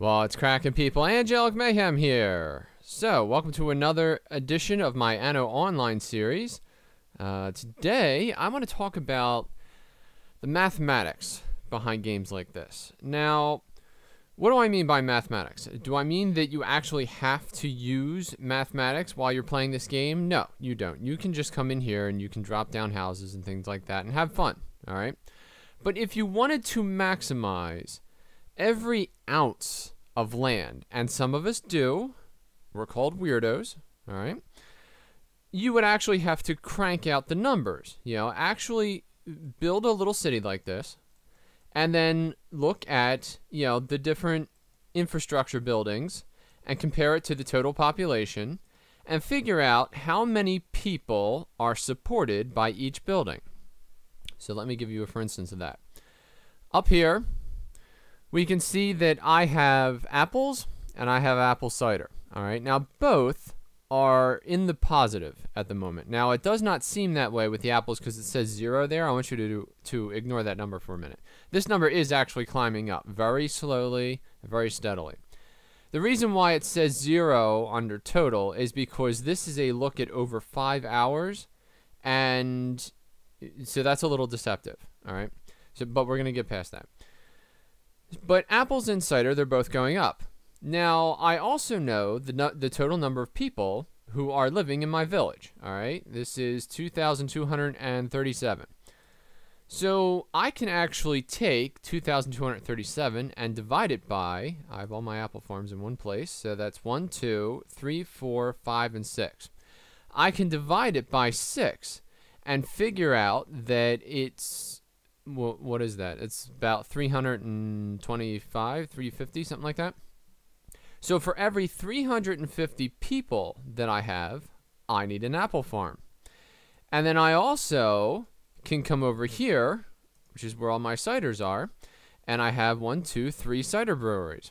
Well, it's Crackin' People, Angelic Mayhem here. So, welcome to another edition of my Anno Online series. Today, I want to talk about the mathematics behind games like this. Now, what do I mean by mathematics? Do I mean that you actually have to use mathematics while you're playing this game? No, you don't. You can just come in here and you can drop down houses and things like that and have fun, all right? But if you wanted to maximize every ounce of land, and some of us do, we're called weirdos, all right, you would actually have to crank out the numbers, you know, actually build a little city like this, and then look at, you know, the different infrastructure buildings, and compare it to the total population, and figure out how many people are supported by each building. So let me give you a for instance of that. Up here, we can see that I have apples and I have apple cider. All right, now both are in the positive at the moment. Now it does not seem that way with the apples because it says 0 there. I want you to ignore that number for a minute. This number is actually climbing up very slowly, very steadily. The reason why it says 0 under total is because this is a look at over 5 hours, and so that's a little deceptive. All right, so but we're gonna get past that. But apples and cider, they're both going up. Now, I also know the total number of people who are living in my village, all right? This is 2,237. So I can actually take 2,237 and divide it by, I have all my apple farms in one place, so that's 1, 2, 3, 4, 5, and 6. I can divide it by 6 and figure out that it's, what is that? It's about 325, 350, something like that. So for every 350 people that I have, I need an apple farm. And then I also can come over here, which is where all my ciders are, and I have 1, 2, 3 cider breweries.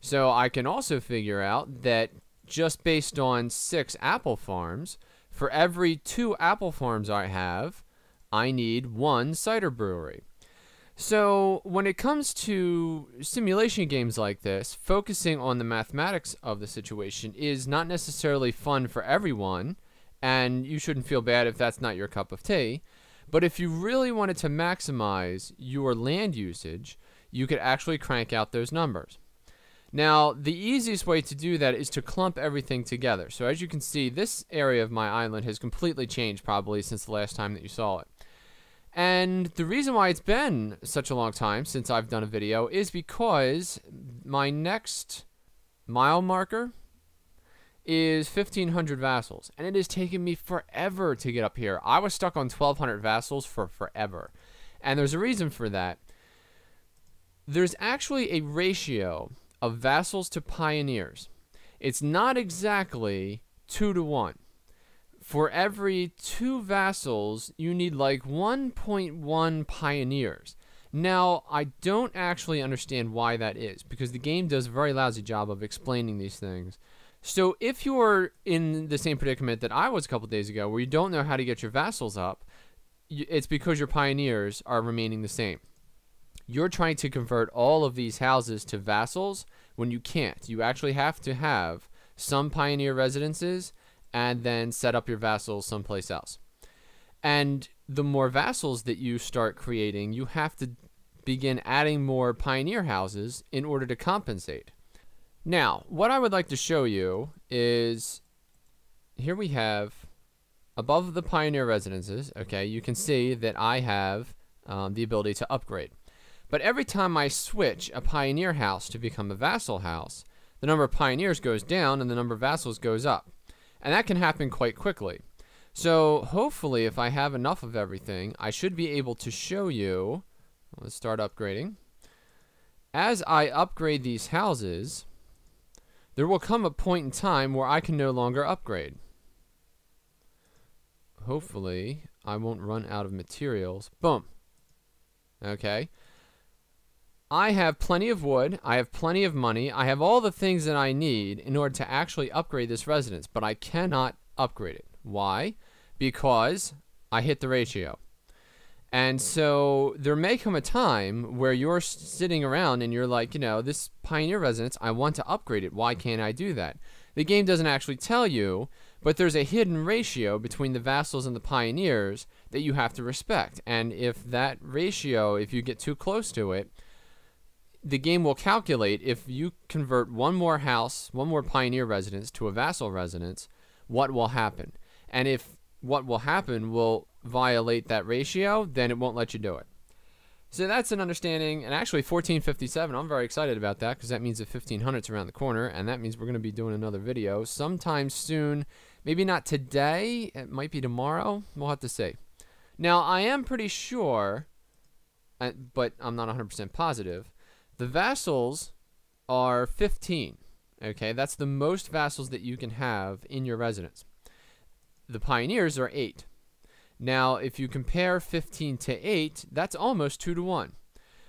So I can also figure out that just based on 6 apple farms, for every 2 apple farms I have, I need 1 cider brewery. So when it comes to simulation games like this, focusing on the mathematics of the situation is not necessarily fun for everyone, and you shouldn't feel bad if that's not your cup of tea. But if you really wanted to maximize your land usage, you could actually crank out those numbers. Now, the easiest way to do that is to clump everything together. So as you can see, this area of my island has completely changed probably since the last time that you saw it. And the reason why it's been such a long time since I've done a video is because my next mile marker is 1,500 vassals. And it has taken me forever to get up here. I was stuck on 1,200 vassals for forever. And there's a reason for that. There's actually a ratio of vassals to pioneers. It's not exactly 2 to 1. For every 2 vassals, you need like 1.1 pioneers. Now, I don't actually understand why that is, because the game does a very lousy job of explaining these things. So if you're in the same predicament that I was a couple days ago, where you don't know how to get your vassals up, it's because your pioneers are remaining the same. You're trying to convert all of these houses to vassals when you can't. You actually have to have some pioneer residences and then set up your vassals someplace else. And the more vassals that you start creating, you have to begin adding more pioneer houses in order to compensate. Now, what I would like to show you is here we have above the pioneer residences, okay, you can see that I have the ability to upgrade. But every time I switch a pioneer house to become a vassal house, the number of pioneers goes down and the number of vassals goes up. And that can happen quite quickly. So hopefully if I have enough of everything, I should be able to show you, let's start upgrading. As I upgrade these houses, there will come a point in time where I can no longer upgrade. Hopefully I won't run out of materials. Boom. Okay. I have plenty of wood, I have plenty of money, I have all the things that I need in order to actually upgrade this residence, but I cannot upgrade it. Why? Because I hit the ratio. And so there may come a time where you're sitting around and you're like, you know, this Pioneer Resonance, I want to upgrade it. Why can't I do that? The game doesn't actually tell you, but there's a hidden ratio between the vassals and the pioneers that you have to respect. And if that ratio, if you get too close to it, the game will calculate if you convert one more house, one more pioneer residence to a vassal residence, what will happen. And if what will happen will violate that ratio, then it won't let you do it. So that's an understanding, and actually 1457, I'm very excited about that because that means that 1500's around the corner, and that means we're going to be doing another video sometime soon. Maybe not today, it might be tomorrow, we'll have to see. Now, I am pretty sure, but I'm not 100% positive, the vassals are 15, okay? That's the most vassals that you can have in your residence. The pioneers are 8. Now, if you compare 15 to 8, that's almost 2 to 1.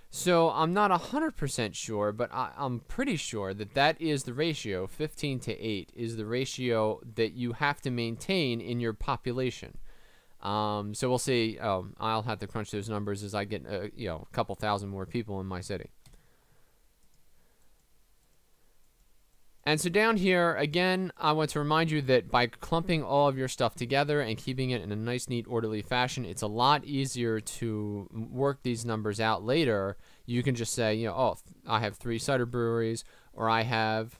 So I'm not 100% sure, but I'm pretty sure that that is the ratio. 15 to 8 is the ratio that you have to maintain in your population. So we'll see. I'll have to crunch those numbers as I get you know, a couple thousand more people in my city. And so down here, again, I want to remind you that by clumping all of your stuff together and keeping it in a nice, neat, orderly fashion, it's a lot easier to work these numbers out later. You can just say, you know, oh, I have 3 cider breweries, or I have,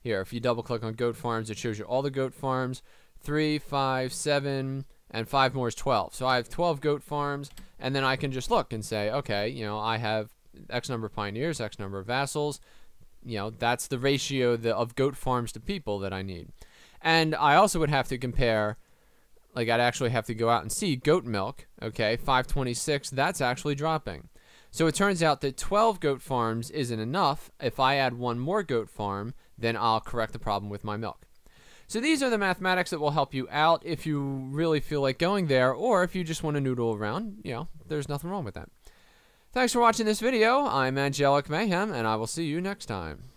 here, if you double-click on goat farms, it shows you all the goat farms, 3, 5, 7, and 5 more is 12. So I have 12 goat farms, and then I can just look and say, okay, you know, I have X number of pioneers, X number of vassals, you know, that's the ratio of goat farms to people that I need. And I also would have to compare, like I'd actually have to go out and see goat milk, okay, 526, that's actually dropping. So it turns out that 12 goat farms isn't enough. If I add one more goat farm, then I'll correct the problem with my milk. So these are the mathematics that will help you out if you really feel like going there, or if you just want to noodle around, you know, there's nothing wrong with that. Thanks for watching this video. I'm Angelic Mayhem, and I will see you next time.